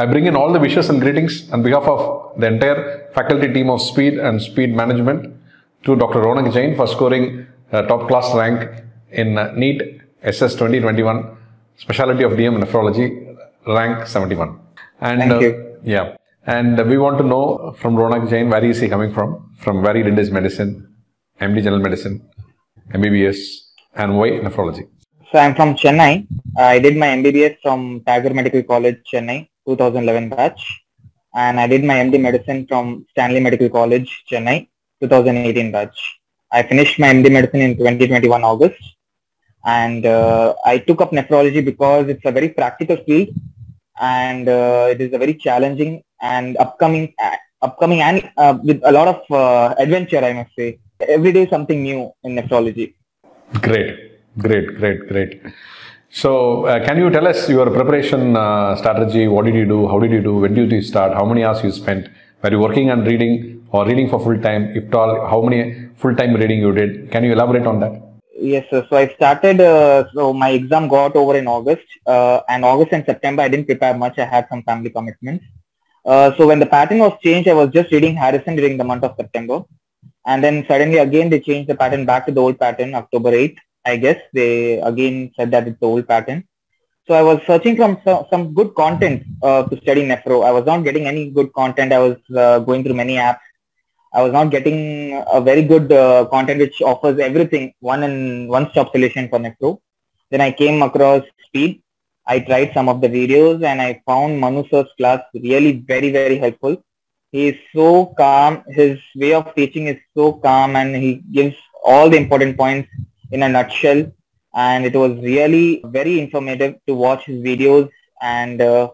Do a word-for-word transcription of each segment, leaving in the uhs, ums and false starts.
I bring in all the wishes and greetings on behalf of the entire faculty team of Speed and Speed Management to Doctor Ronak Jain for scoring uh, top class rank in uh, NEET S S twenty twenty-one, specialty of D M Nephrology, rank seventy-one. And, Thank uh, you. Yeah. And uh, we want to know from Ronak Jain, where is he coming from? From where he did his medicine, M D General Medicine, M B B S, and why nephrology? So I'm from Chennai. I did my M B B S from Tagore Medical College, Chennai, two thousand eleven batch. And I did my M D Medicine from Stanley Medical College, Chennai, two thousand eighteen batch. I finished my M D Medicine in twenty twenty-one August. And uh, I took up nephrology because it's a very practical field, and uh, it is a very challenging and upcoming, uh, upcoming, and uh, with a lot of uh, adventure, I must say. Every day something new in nephrology. Great, great, great, great. So, uh, can you tell us your preparation uh, strategy? What did you do? How did you do? When did you start? How many hours you spent? Were you working and reading, or reading for full time? If at all, how many full time reading you did? Can you elaborate on that? Yes, sir. So I started, uh, so my exam got over in August, uh, and August and September I didn't prepare much. I had some family commitments. Uh, so when the pattern was changed, I was just reading Harrison during the month of September. And then suddenly again they changed the pattern back to the old pattern, October eighth, I guess. They again said that it's the old pattern. So I was searching from some, some good content uh, to study nephro. I was not getting any good content. I was uh, going through many apps. I was not getting a very good uh, content which offers everything, one and one-stop solution for nephro. Then I came across Speed. I tried some of the videos and I found Manu sir's class really very, very helpful. He is so calm. His way of teaching is so calm, and he gives all the important points in a nutshell. And it was really very informative to watch his videos. And uh,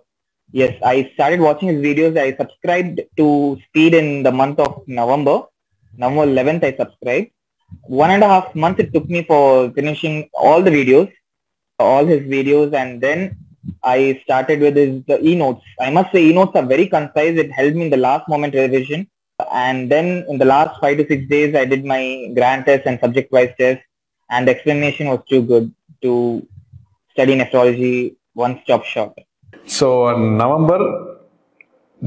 yes, I started watching his videos. I subscribed to Speed in the month of November. November eleventh, I subscribed. One and a half months it took me for finishing all the videos, all his videos. And then I started with his uh, e-notes. I must say e-notes are very concise. It helped me in the last moment revision. And then in the last five to six days, I did my grand test and subject-wise test. And the explanation was too good to study nephrology one-stop shop. So uh, November,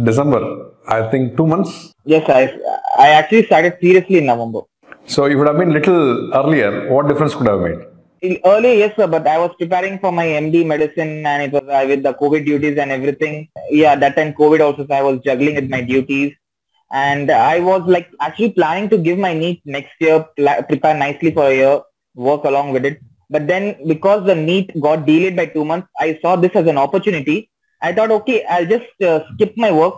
December, I think two months? Yes, I, I actually started seriously in November. So you would have been little earlier. What difference could have made? Earlier, yes sir, but I was preparing for my M D medicine, and it was uh, with the COVID duties and everything. Yeah, that time COVID also, so I was juggling with my duties. And I was like actually planning to give my NEET next year, prepare nicely for a year, work along with it. But then because the NEET got delayed by two months, I saw this as an opportunity. I thought, okay, I'll just uh, skip my work.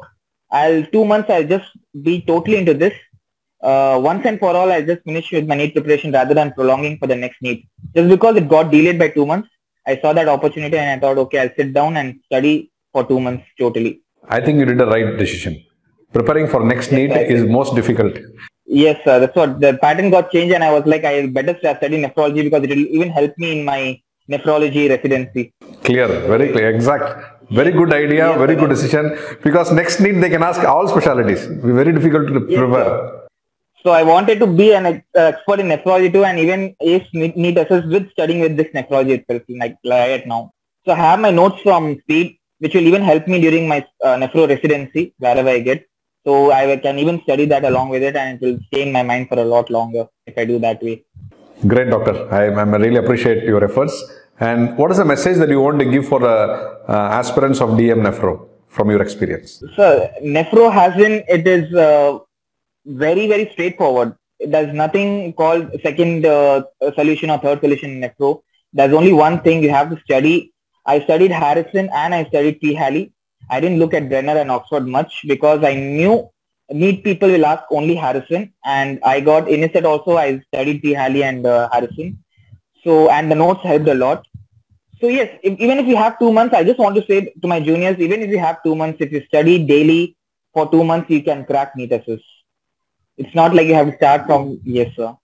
I'll two months, I'll just be totally into this. Uh, once and for all, I'll just finish with my NEET preparation rather than prolonging for the next NEET. Just because it got delayed by two months, I saw that opportunity and I thought, okay, I'll sit down and study for two months totally. I think you did the right decision. Preparing for next yes, NEET I is think. most difficult. Yes, sir. That's what the pattern got changed, and I was like, I better study nephrology because it will even help me in my nephrology residency. Clear, very clear, exact. Very good idea, yes, very good decision. Because next NEET they can ask all specialities. Very difficult to yes, prepare. Sir. So I wanted to be an uh, expert in nephrology too, and even if NEET S S with studying with this nephrology itself, like right now. So I have my notes from Speed, which will even help me during my uh, nephro residency wherever I get. So I can even study that along with it, and it will stay in my mind for a lot longer if I do that way. Great, doctor. I, I really appreciate your efforts. And what is the message that you want to give for the uh, aspirants of D M Nephro from your experience? Sir, Nephro has in, it is uh, very, very straightforward. There's nothing called second uh, solution or third solution in Nephro. There's only one thing you have to study. I studied Harrison and I studied T. Halley. I didn't look at Brenner and Oxford much because I knew NEET people will ask only Harrison, and I got Innisset also. I studied T. Halley and uh, Harrison. So, and the notes helped a lot. So yes, if, even if you have two months, I just want to say to my juniors, even if you have two months, if you study daily for two months, you can crack NEET S S. It's not like you have to start from, yes sir.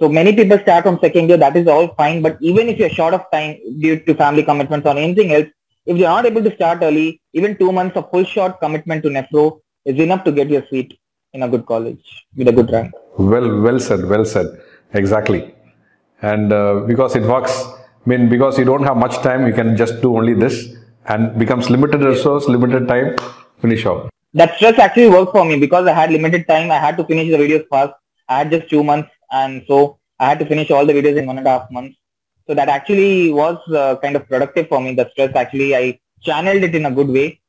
So many people start from second year, that is all fine. But even if you're short of time due to family commitments or anything else, if you are not able to start early, even two months of full shot commitment to nephro is enough to get your seat in a good college with a good rank. Well, well said, well said, exactly. And uh, because it works, I mean, because you don't have much time, you can just do only this. and becomes limited resource, limited time, finish off. That stress actually worked for me because I had limited time. I had to finish the videos fast. I had just two months and so I had to finish all the videos in one and a half months. So that actually was uh, kind of productive for me. The stress actually, I channeled it in a good way.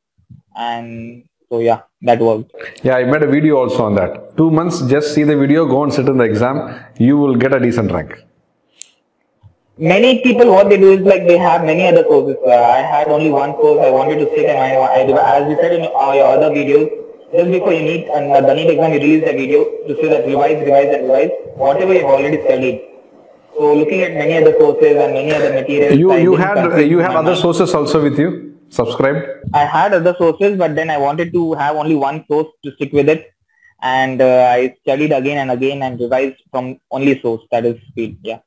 And so yeah, that worked. Yeah, I made a video also on that. Two months, just see the video, go and sit in the exam. You will get a decent rank. Many people, what they do is like they have many other courses. Uh, I had only one course. I wanted to sit and I, I as we said in all your other videos, just before you need and uh, the NEET exam, you release a video to say that revise, revise, and revise whatever you've already studied. So looking at many other courses and many other materials. You you had you had other sources also with you subscribed. I had other sources, but then I wanted to have only one source to stick with it, and uh, I studied again and again and revised from only source, that is Speed. Yeah.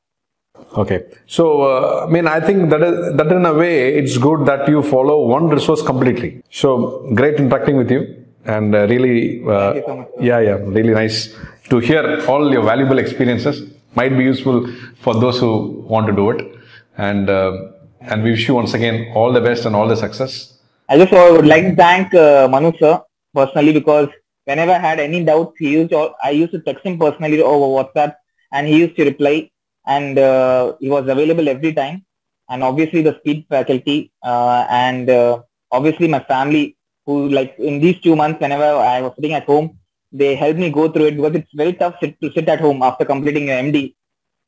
Okay, so uh, I mean, I think that is, that in a way it's good that you follow one resource completely. So great interacting with you, and uh, really, uh, Thank you so much, yeah, yeah, really nice to hear all your valuable experiences. Might be useful for those who want to do it, and uh, and we wish you once again all the best and all the success. I just would like to thank uh, Manu sir personally, because whenever I had any doubts, he used or I used to text him personally over WhatsApp, and he used to reply. And uh, he was available every time, and obviously the Speed faculty uh, and uh, obviously my family, who like in these two months whenever I was sitting at home, they helped me go through it, because it's very tough sit, to sit at home after completing your M D.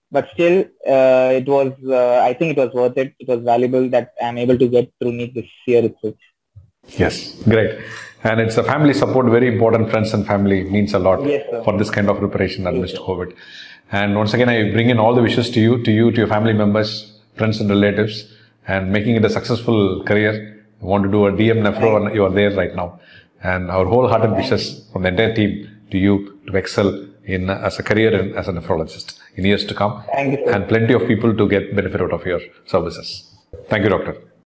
But still, uh, it was uh, I think it was worth it. It was valuable that I'm able to get through NEET this year itself. Yes, great. And it's a family support, very important. Friends and family means a lot, yes, for this kind of preparation amidst COVID. And once again, I bring in all the wishes to you, to you, to your family members, friends and relatives, and making it a successful career. I want to do a D M Nephro, and you are there right now. And our wholehearted wishes from the entire team to you to excel in as a career and as a nephrologist in years to come. Thank you, sir. And plenty of people to get benefit out of your services. Thank you, Doctor.